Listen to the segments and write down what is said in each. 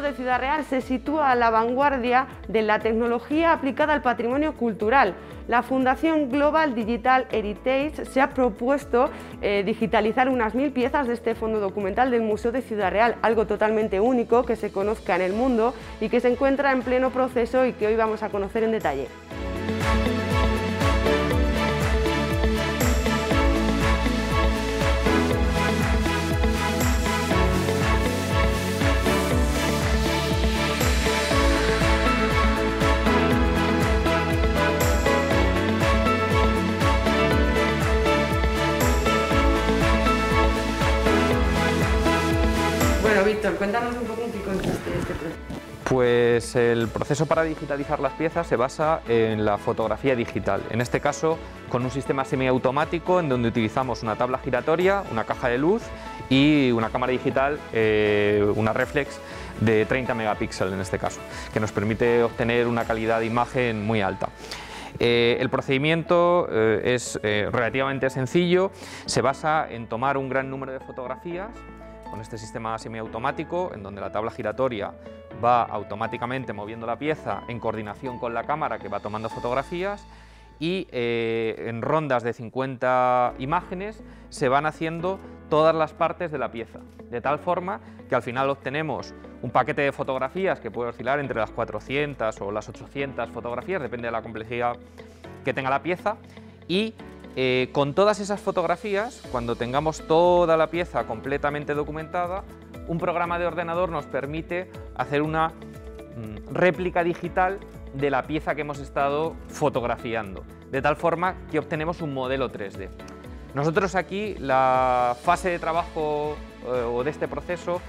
Museo de Ciudad Real se sitúa a la vanguardia de la tecnología aplicada al patrimonio cultural. La Fundación Global Digital Heritage se ha propuesto digitalizar unas 1000 piezas de este fondo documental del Museo de Ciudad Real, algo totalmente único que se conozca en el mundo y que se encuentra en pleno proceso y que hoy vamos a conocer en detalle. Víctor, cuéntanos un poco en qué consiste este proceso. Pues el proceso para digitalizar las piezas se basa en la fotografía digital, en este caso con un sistema semiautomático en donde utilizamos una tabla giratoria, una caja de luz y una cámara digital, una reflex de 30 megapíxeles en este caso, que nos permite obtener una calidad de imagen muy alta. El procedimiento es relativamente sencillo, se basa en tomar un gran número de fotografías con este sistema semiautomático, en donde la tabla giratoria va automáticamente moviendo la pieza en coordinación con la cámara que va tomando fotografías, y en rondas de 50 imágenes se van haciendo todas las partes de la pieza, de tal forma que al final obtenemos un paquete de fotografías que puede oscilar entre las 400 o las 800 fotografías, depende de la complejidad que tenga la pieza, y con todas esas fotografías, cuando tengamos toda la pieza completamente documentada, un programa de ordenador nos permite hacer una réplica digital de la pieza que hemos estado fotografiando, de tal forma que obtenemos un modelo 3D. Nosotros aquí la fase de trabajo o de este proceso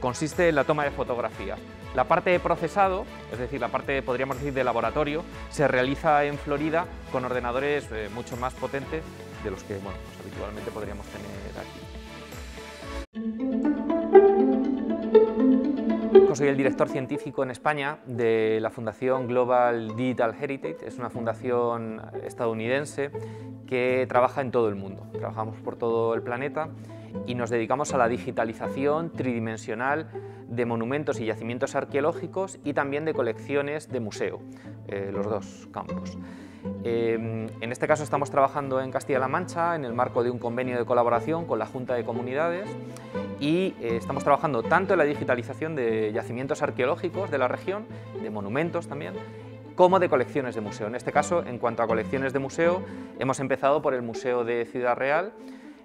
consiste en la toma de fotografías. La parte de procesado, es decir, la parte, podríamos decir, de laboratorio, se realiza en Florida con ordenadores mucho más potentes de los que, bueno, pues habitualmente podríamos tener aquí. Yo soy el director científico en España de la Fundación Global Digital Heritage. Es una fundación estadounidense que trabaja en todo el mundo. Trabajamos por todo el planeta y nos dedicamos a la digitalización tridimensional de monumentos y yacimientos arqueológicos y también de colecciones de museo, los dos campos. En este caso estamos trabajando en Castilla-La Mancha en el marco de un convenio de colaboración con la Junta de Comunidades y estamos trabajando tanto en la digitalización de yacimientos arqueológicos de la región, de monumentos también, como de colecciones de museo. En este caso, en cuanto a colecciones de museo, hemos empezado por el Museo de Ciudad Real.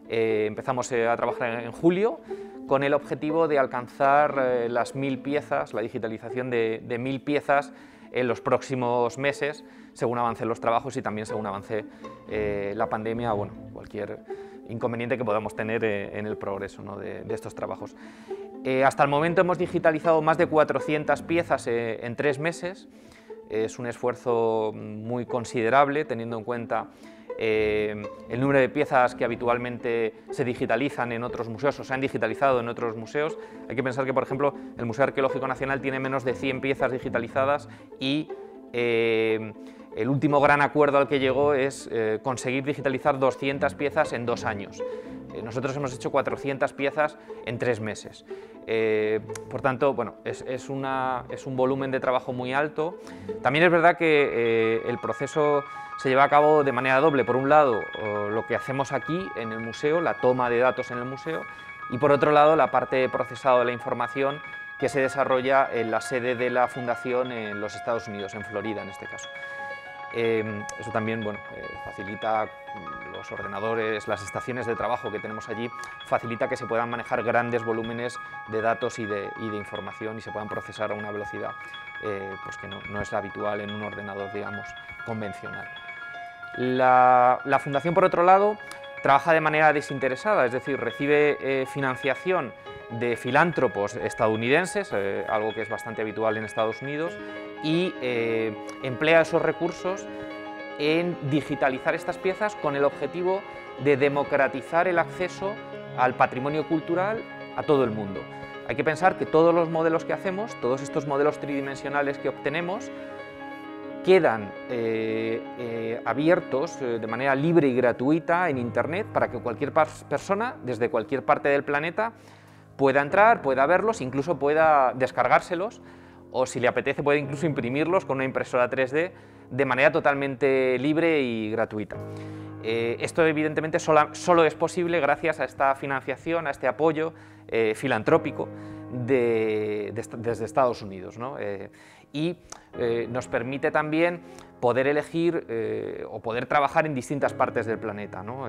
Empezamos a trabajar en julio con el objetivo de alcanzar las 1000 piezas, la digitalización de 1000 piezas en los próximos meses, según avancen los trabajos y también según avance la pandemia, bueno, cualquier inconveniente que podamos tener en el progreso, ¿no?, de estos trabajos. Hasta el momento hemos digitalizado más de 400 piezas en 3 meses. Es un esfuerzo muy considerable teniendo en cuenta el número de piezas que habitualmente se digitalizan en otros museos o se han digitalizado en otros museos. Hay que pensar que, por ejemplo, el Museo Arqueológico Nacional tiene menos de 100 piezas digitalizadas y el último gran acuerdo al que llegó es conseguir digitalizar 200 piezas en 2 años. Nosotros hemos hecho 400 piezas en 3 meses. Por tanto, bueno, es un volumen de trabajo muy alto. También es verdad que el proceso se lleva a cabo de manera doble. Por un lado, lo que hacemos aquí en el museo, la toma de datos en el museo, y por otro lado, la parte de procesado de la información que se desarrolla en la sede de la Fundación en los Estados Unidos, en Florida en este caso. Eso también, bueno, facilita los ordenadores, las estaciones de trabajo que tenemos allí, facilita que se puedan manejar grandes volúmenes de datos y de información y se puedan procesar a una velocidad pues que no es habitual en un ordenador, digamos, convencional. La Fundación, por otro lado, trabaja de manera desinteresada, es decir, recibe financiación de filántropos estadounidenses, algo que es bastante habitual en Estados Unidos, y emplea esos recursos en digitalizar estas piezas con el objetivo de democratizar el acceso al patrimonio cultural a todo el mundo. Hay que pensar que todos los modelos que hacemos, todos estos modelos tridimensionales que obtenemos, quedan abiertos de manera libre y gratuita en Internet para que cualquier persona, desde cualquier parte del planeta, pueda entrar, pueda verlos, incluso pueda descargárselos, o si le apetece puede incluso imprimirlos con una impresora 3D de manera totalmente libre y gratuita. Esto evidentemente solo es posible gracias a esta financiación, a este apoyo filantrópico desde Estados Unidos, ¿no? Y nos permite también poder elegir o poder trabajar en distintas partes del planeta, ¿no?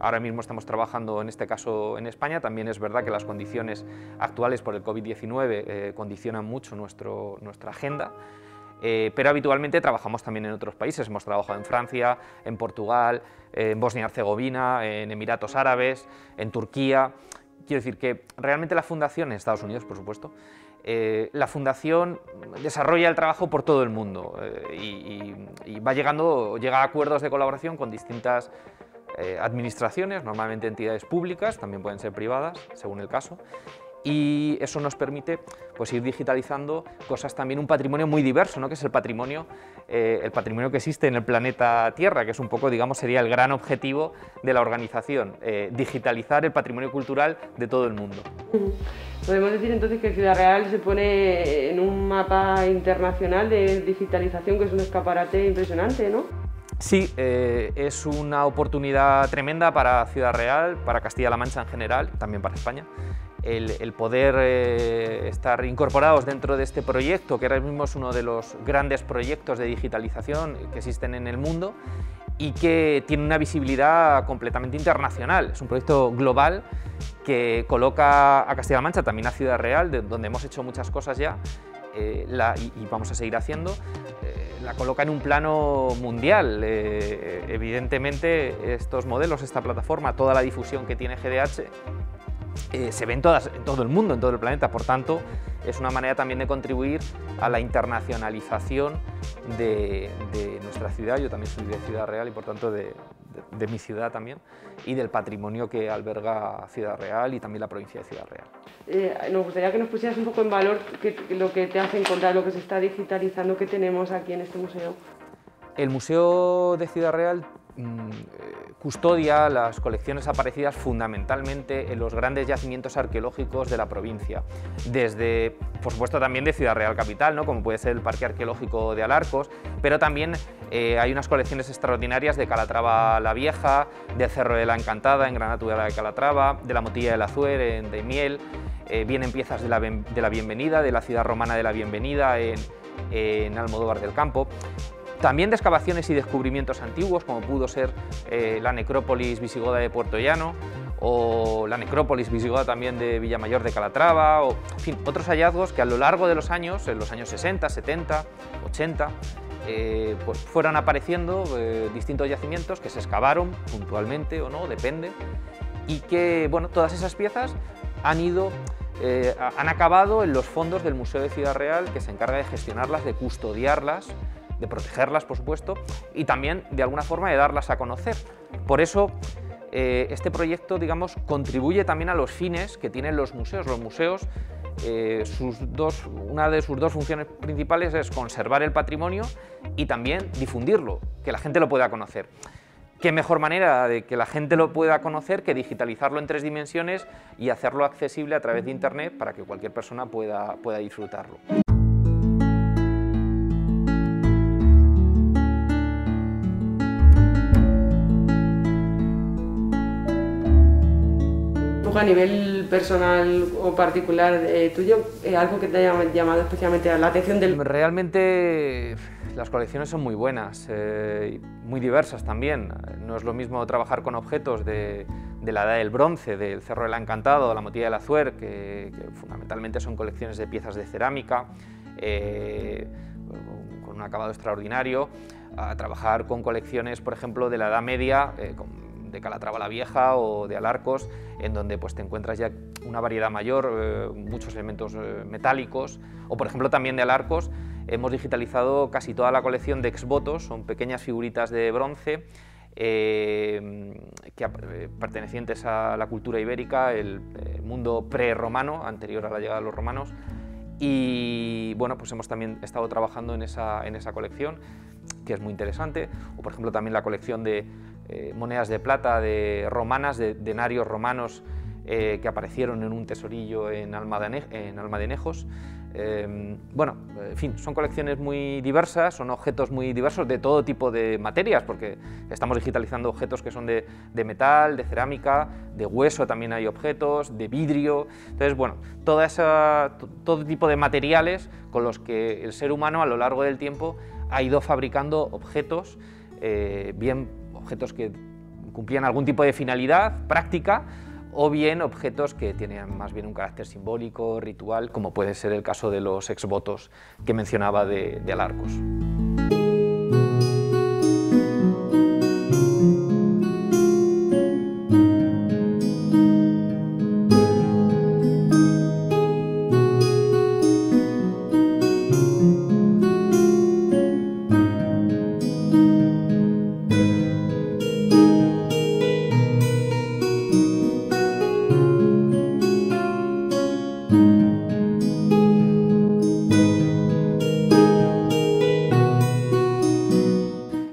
Ahora mismo estamos trabajando en este caso en España. También es verdad que las condiciones actuales por el COVID-19 condicionan mucho nuestra agenda. Pero habitualmente trabajamos también en otros países. Hemos trabajado en Francia, en Portugal, en Bosnia y Herzegovina, en Emiratos Árabes, en Turquía. Quiero decir que realmente la Fundación, en Estados Unidos por supuesto, la Fundación desarrolla el trabajo por todo el mundo y va llega a acuerdos de colaboración con distintas administraciones, normalmente entidades públicas, también pueden ser privadas, según el caso. Y eso nos permite pues ir digitalizando cosas, también un patrimonio muy diverso, ¿no? Que es el patrimonio que existe en el planeta Tierra, que es un poco, digamos, sería el gran objetivo de la organización, digitalizar el patrimonio cultural de todo el mundo. Podemos decir entonces que Ciudad Real se pone en un mapa internacional de digitalización, que es un escaparate impresionante, ¿no? Sí, es una oportunidad tremenda para Ciudad Real, para Castilla-La Mancha en general, también para España. El poder estar incorporados dentro de este proyecto, que ahora mismo es uno de los grandes proyectos de digitalización que existen en el mundo y que tiene una visibilidad completamente internacional. Es un proyecto global que coloca a Castilla-La Mancha, también a Ciudad Real, donde hemos hecho muchas cosas ya y vamos a seguir haciendo, la coloca en un plano mundial. Evidentemente estos modelos, esta plataforma, toda la difusión que tiene GDH, se ven en todo el mundo, en todo el planeta. Por tanto, es una manera también de contribuir a la internacionalización de nuestra ciudad. Yo también soy de Ciudad Real y por tanto de mi ciudad también, y del patrimonio que alberga Ciudad Real y también la provincia de Ciudad Real. Nos gustaría que nos pusieras un poco en valor lo que te hace encontrar, lo que se está digitalizando, que tenemos aquí en este museo. El Museo de Ciudad Real custodia las colecciones aparecidas fundamentalmente en los grandes yacimientos arqueológicos de la provincia, desde, por supuesto, también de Ciudad Real capital, ¿no? Como puede ser el Parque Arqueológico de Alarcos, pero también hay unas colecciones extraordinarias de Calatrava la Vieja, del Cerro de la Encantada en Gran Natural de Calatrava, de la Motilla del Azuer en Daimiel. Vienen piezas de la Bienvenida, de la ciudad romana de la Bienvenida en Almodóvar del Campo. También de excavaciones y descubrimientos antiguos, como pudo ser la necrópolis visigoda de Puerto Llano o la necrópolis visigoda también de Villamayor de Calatrava, o en fin, otros hallazgos que a lo largo de los años, en los años 60, 70, 80, pues fueron apareciendo distintos yacimientos que se excavaron puntualmente o no, depende, y que, bueno, todas esas piezas han acabado en los fondos del Museo de Ciudad Real, que se encarga de gestionarlas, de custodiarlas, de protegerlas, por supuesto, y también, de alguna forma, de darlas a conocer. Por eso, este proyecto, digamos, contribuye también a los fines que tienen los museos. Los museos, una de sus dos funciones principales es conservar el patrimonio y también difundirlo, que la gente lo pueda conocer. ¿Qué mejor manera de que la gente lo pueda conocer que digitalizarlo en 3 dimensiones y hacerlo accesible a través de Internet para que cualquier persona pueda disfrutarlo? A nivel personal o particular tuyo, algo que te haya llamado especialmente la atención Realmente las colecciones son muy buenas, muy diversas también. No es lo mismo trabajar con objetos de la edad del bronce, del Cerro de la Encantada o la Motilla del Azuer, que fundamentalmente son colecciones de piezas de cerámica, con un acabado extraordinario, a trabajar con colecciones, por ejemplo, de la Edad Media, de Calatrava la Vieja o de Alarcos, en donde pues te encuentras ya una variedad mayor, muchos elementos metálicos, o por ejemplo también de Alarcos hemos digitalizado casi toda la colección de exvotos, son pequeñas figuritas de bronce pertenecientes a la cultura ibérica, el mundo prerromano, anterior a la llegada de los romanos, y bueno, pues hemos también estado trabajando en esa colección, que es muy interesante, o por ejemplo también la colección de monedas de plata romanas, de denarios romanos que aparecieron en un tesorillo en Almadenejos. Bueno, en fin, son colecciones muy diversas, son objetos muy diversos de todo tipo de materias, porque estamos digitalizando objetos que son de metal, de cerámica, de hueso también hay objetos, de vidrio. Entonces, bueno, todo tipo de materiales con los que el ser humano a lo largo del tiempo ha ido fabricando objetos, bien objetos que cumplían algún tipo de finalidad práctica, o bien objetos que tienen más bien un carácter simbólico, ritual, como puede ser el caso de los exvotos que mencionaba de Alarcos.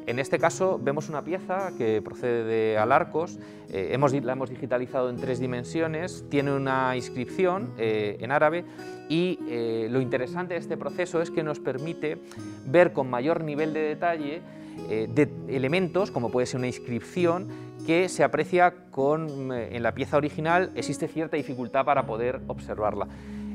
En este caso vemos una pieza que procede de Alarcos, la hemos digitalizado en 3 dimensiones, tiene una inscripción en árabe y lo interesante de este proceso es que nos permite ver con mayor nivel de detalle de elementos, como puede ser una inscripción, que se aprecia en la pieza original existe cierta dificultad para poder observarla.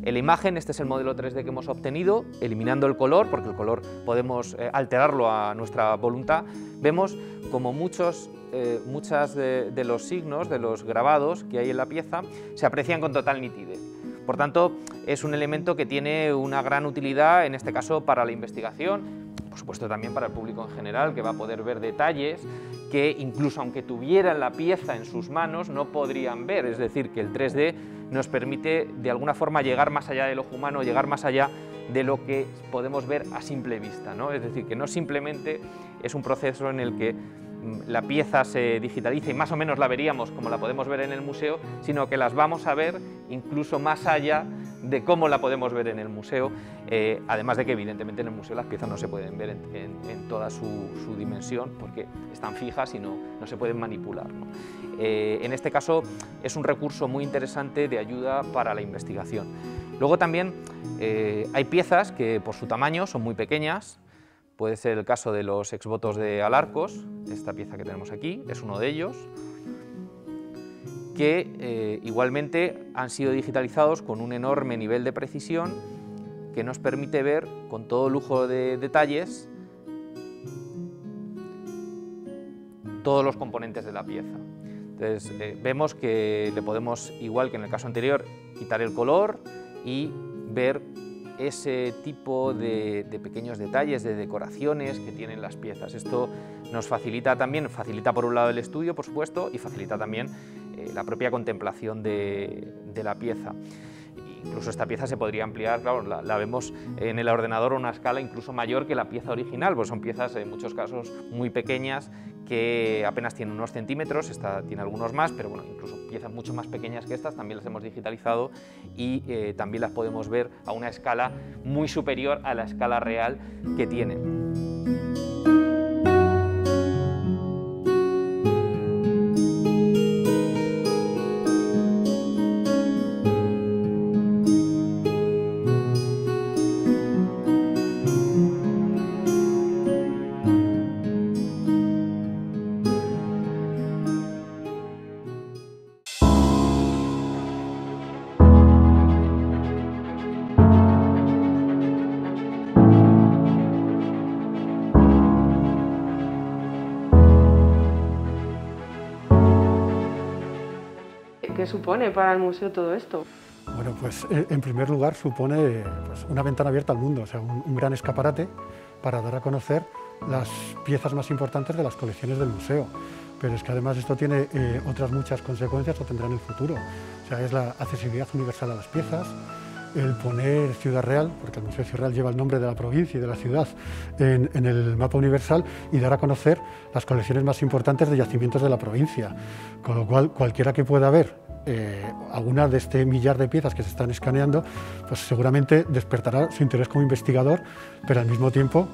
En la imagen, este es el modelo 3D que hemos obtenido, eliminando el color, porque el color podemos alterarlo a nuestra voluntad. Vemos como muchas de los signos, de los grabados que hay en la pieza, se aprecian con total nitidez. Por tanto, es un elemento que tiene una gran utilidad, en este caso, para la investigación, por supuesto también para el público en general, que va a poder ver detalles que incluso aunque tuvieran la pieza en sus manos no podrían ver, es decir, que el 3D nos permite de alguna forma llegar más allá del ojo humano, llegar más allá de lo que podemos ver a simple vista, ¿no? Es decir, que no simplemente es un proceso en el que la pieza se digitaliza y más o menos la veríamos como la podemos ver en el museo, sino que las vamos a ver incluso más allá de cómo la podemos ver en el museo, además de que evidentemente en el museo las piezas no se pueden ver en toda su dimensión porque están fijas y no se pueden manipular, ¿no? En este caso es un recurso muy interesante de ayuda para la investigación. Luego también hay piezas que por su tamaño son muy pequeñas, puede ser el caso de los exvotos de Alarcos, esta pieza que tenemos aquí es uno de ellos, que igualmente han sido digitalizados con un enorme nivel de precisión que nos permite ver con todo lujo de detalles todos los componentes de la pieza. Entonces vemos que le podemos, igual que en el caso anterior, quitar el color y ver ese tipo de pequeños detalles, de decoraciones que tienen las piezas. Esto nos facilita también, facilita por un lado el estudio, por supuesto, y facilita también la propia contemplación de la pieza. Incluso esta pieza se podría ampliar, claro, la vemos en el ordenador a una escala incluso mayor que la pieza original, pues son piezas en muchos casos muy pequeñas que apenas tienen unos centímetros, esta tiene algunos más, pero bueno, incluso piezas mucho más pequeñas que estas también las hemos digitalizado y también las podemos ver a una escala muy superior a la escala real que tienen. ¿Qué supone para el museo todo esto? Bueno, pues en primer lugar supone pues, una ventana abierta al mundo, o sea, un gran escaparate para dar a conocer las piezas más importantes de las colecciones del museo. Pero es que además esto tiene otras muchas consecuencias o tendrá en el futuro. O sea, es la accesibilidad universal a las piezas, el poner Ciudad Real, porque el Museo de Ciudad Real lleva el nombre de la provincia y de la ciudad en el mapa universal, y dar a conocer las colecciones más importantes de yacimientos de la provincia. Con lo cual, cualquiera que pueda ver alguna de este millar de piezas que se están escaneando, pues seguramente despertará su interés como investigador, pero al mismo tiempo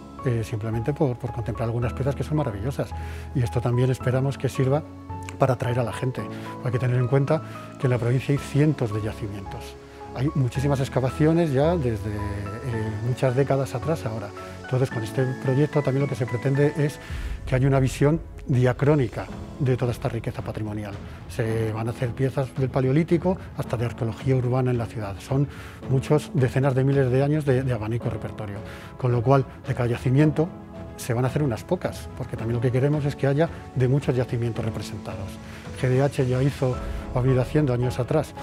simplemente por contemplar algunas piezas que son maravillosas. Y esto también esperamos que sirva para atraer a la gente. Hay que tener en cuenta que en la provincia hay cientos de yacimientos. Hay muchísimas excavaciones ya desde muchas décadas atrás ahora. Entonces, con este proyecto también lo que se pretende es que haya una visión diacrónica de toda esta riqueza patrimonial. Se van a hacer piezas del Paleolítico hasta de arqueología urbana en la ciudad. Son muchos, decenas de miles de años de abanico repertorio. Con lo cual, de cada yacimiento se van a hacer unas pocas, porque también lo que queremos es que haya de muchos yacimientos representados. GDH ya hizo, o ha venido haciendo años atrás,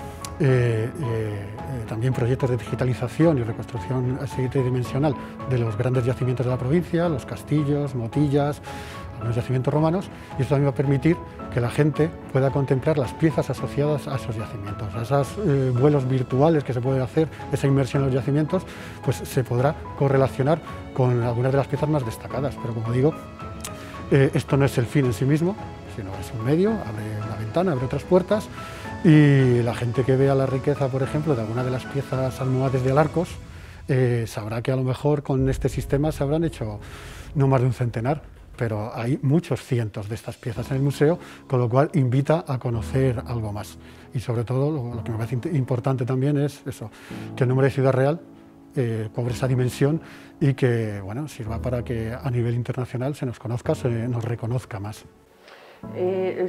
también proyectos de digitalización y reconstrucción tridimensional de los grandes yacimientos de la provincia, los castillos, motillas, los yacimientos romanos, y esto también va a permitir que la gente pueda contemplar las piezas asociadas a esos yacimientos, a esos vuelos virtuales que se puede hacer, esa inmersión en los yacimientos, pues se podrá correlacionar con algunas de las piezas más destacadas, pero como digo, esto no es el fin en sí mismo, sino es un medio, abre una ventana, abre otras puertas, y la gente que vea la riqueza, por ejemplo, de alguna de las piezas almohades de Alarcos, sabrá que a lo mejor con este sistema se habrán hecho no más de un centenar, pero hay muchos cientos de estas piezas en el museo, con lo cual invita a conocer algo más. Y sobre todo, lo que me parece importante también es eso, que el nombre de Ciudad Real cobre esa dimensión y que, bueno, sirva para que a nivel internacional se nos conozca, se nos reconozca más.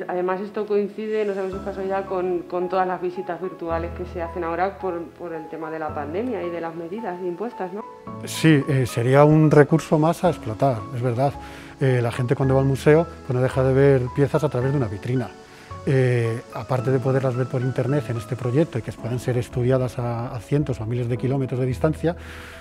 Además, esto coincide, no sabemos si es casualidad, con todas las visitas virtuales que se hacen ahora por el tema de la pandemia y de las medidas impuestas, ¿no? Sí, sería un recurso más a explotar, es verdad. La gente cuando va al museo pues no deja de ver piezas a través de una vitrina. Aparte de poderlas ver por internet en este proyecto y que puedan ser estudiadas a cientos o a miles de kilómetros de distancia,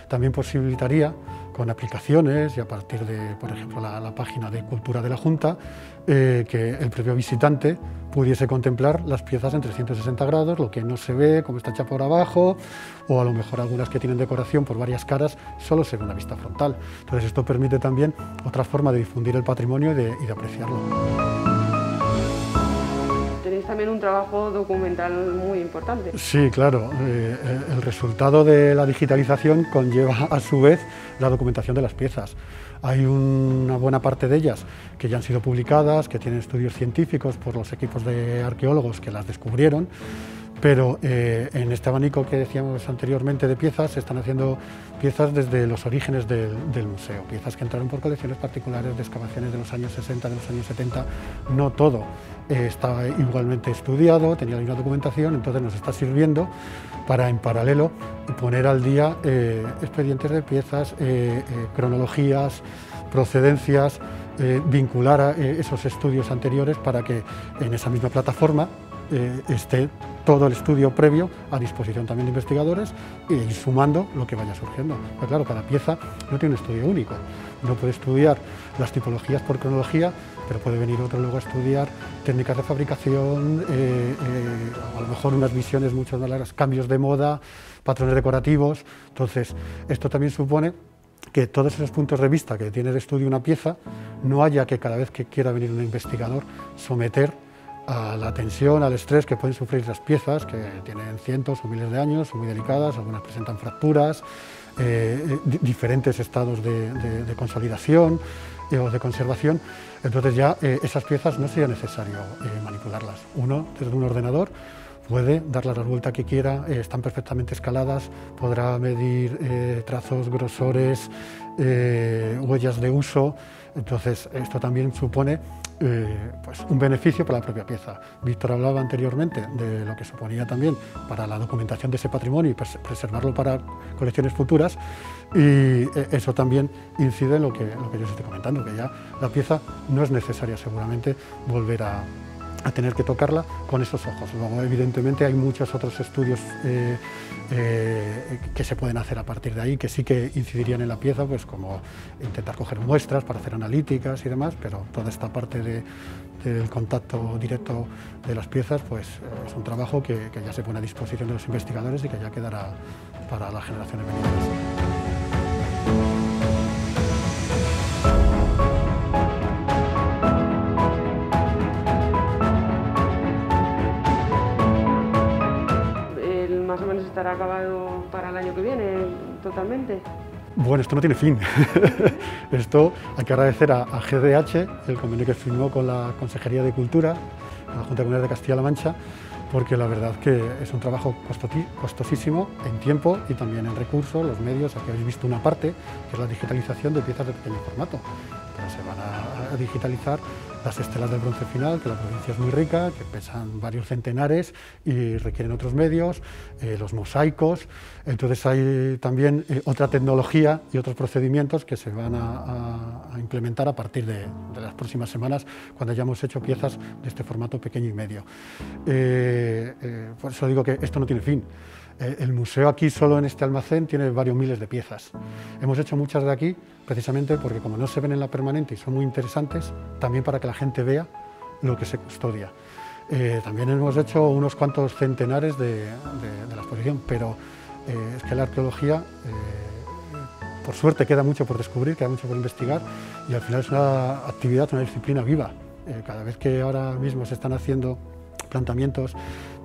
también posibilitaría con aplicaciones y a partir de, por ejemplo, la página de Cultura de la Junta, que el propio visitante pudiese contemplar las piezas en 360 grados, lo que no se ve, cómo está hecha por abajo, o a lo mejor algunas que tienen decoración por varias caras, solo se ve una vista frontal. Entonces esto permite también otra forma de difundir el patrimonio y de apreciarlo. Tenéis también un trabajo documental muy importante. Sí, claro. El resultado de la digitalización conlleva, a su vez, la documentación de las piezas. Hay una buena parte de ellas que ya han sido publicadas, que tienen estudios científicos por los equipos de arqueólogos que las descubrieron, pero en este abanico que decíamos anteriormente de piezas, se están haciendo piezas desde los orígenes del museo, piezas que entraron por colecciones particulares de excavaciones de los años 60, de los años 70, no todo estaba igualmente estudiado, tenía la misma documentación, entonces nos está sirviendo para en paralelo poner al día expedientes de piezas, cronologías, procedencias, vincular a esos estudios anteriores para que en esa misma plataforma esté todo el estudio previo a disposición también de investigadores y ir sumando lo que vaya surgiendo. Pero claro, cada pieza no tiene un estudio único. Uno puede estudiar las tipologías por cronología, pero puede venir otro luego a estudiar técnicas de fabricación, a lo mejor unas visiones mucho más largas, cambios de moda, patrones decorativos. Entonces, esto también supone que todos esos puntos de vista que tiene el estudio una pieza, no haya que cada vez que quiera venir un investigador someter a la tensión, al estrés que pueden sufrir las piezas, que tienen cientos o miles de años, son muy delicadas, algunas presentan fracturas, diferentes estados de consolidación o de conservación. Entonces ya esas piezas no sería necesario manipularlas. Uno, desde un ordenador, puede darles la vuelta que quiera, están perfectamente escaladas, podrá medir trazos, grosores, huellas de uso. Entonces, esto también supone pues un beneficio para la propia pieza. Víctor hablaba anteriormente de lo que suponía también para la documentación de ese patrimonio y preservarlo para colecciones futuras, y eso también incide en lo que yo os estoy comentando, que ya la pieza no es necesaria seguramente volver a tener que tocarla con esos ojos. Luego, evidentemente, hay muchos otros estudios que se pueden hacer a partir de ahí, que sí que incidirían en la pieza, pues como intentar coger muestras para hacer analíticas y demás, pero toda esta parte del contacto directo de las piezas, pues es un trabajo que ya se pone a disposición de los investigadores y que ya quedará para las generaciones venideras. ¿Estará acabado para el año que viene totalmente? Bueno, esto no tiene fin. Esto hay que agradecer a GDH, el convenio que firmó con la Consejería de Cultura, a la Junta de Comunidades de Castilla-La Mancha, porque la verdad que es un trabajo costosísimo en tiempo y también en recursos, los medios. Aquí habéis visto una parte, que es la digitalización de piezas de pequeño formato. Pero se van a digitalizar las estelas del bronce final, que la provincia es muy rica, que pesan varios centenares y requieren otros medios, los mosaicos. Entonces hay también otra tecnología y otros procedimientos que se van a implementar a partir de las próximas semanas, cuando hayamos hecho piezas de este formato pequeño y medio. Por eso digo que esto no tiene fin. El museo aquí, solo en este almacén, tiene varios miles de piezas. Hemos hecho muchas de aquí precisamente porque, como no se ven en la permanente y son muy interesantes, también para que la gente vea lo que se custodia. También hemos hecho unos cuantos centenares de la exposición, pero es que la arqueología, por suerte, queda mucho por descubrir, queda mucho por investigar, y al final es una actividad, una disciplina viva. Cada vez que ahora mismo se están haciendo planteamientos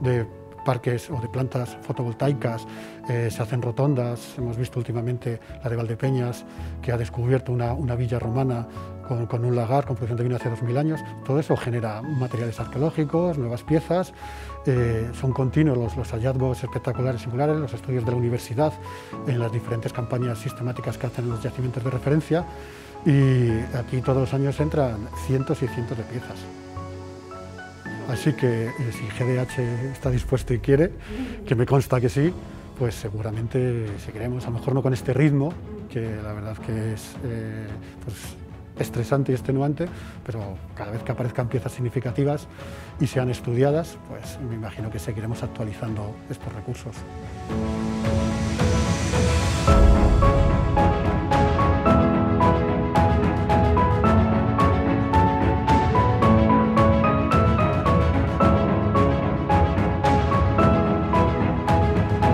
de parques o de plantas fotovoltaicas, se hacen rotondas. Hemos visto últimamente la de Valdepeñas, que ha descubierto una villa romana con un lagar, con producción de vino hace 2000 años. Todo eso genera materiales arqueológicos, nuevas piezas. Son continuos los hallazgos espectaculares y singulares, los estudios de la universidad en las diferentes campañas sistemáticas que hacen los yacimientos de referencia, y aquí todos los años entran cientos y cientos de piezas. Así que si GDH está dispuesto y quiere, que me consta que sí, pues seguramente seguiremos, a lo mejor no con este ritmo, que la verdad que es pues, estresante y extenuante, pero cada vez que aparezcan piezas significativas y sean estudiadas, pues me imagino que seguiremos actualizando estos recursos.